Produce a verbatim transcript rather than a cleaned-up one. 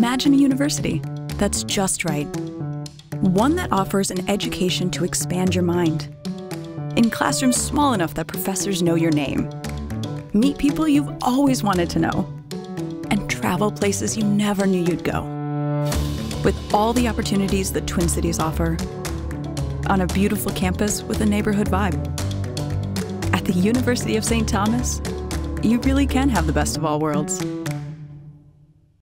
Imagine a university that's just right. One that offers an education to expand your mind. In classrooms small enough that professors know your name. Meet people you've always wanted to know. And travel places you never knew you'd go. With all the opportunities the Twin Cities offer. On a beautiful campus with a neighborhood vibe. At the University of Saint Thomas, you really can have the best of all worlds.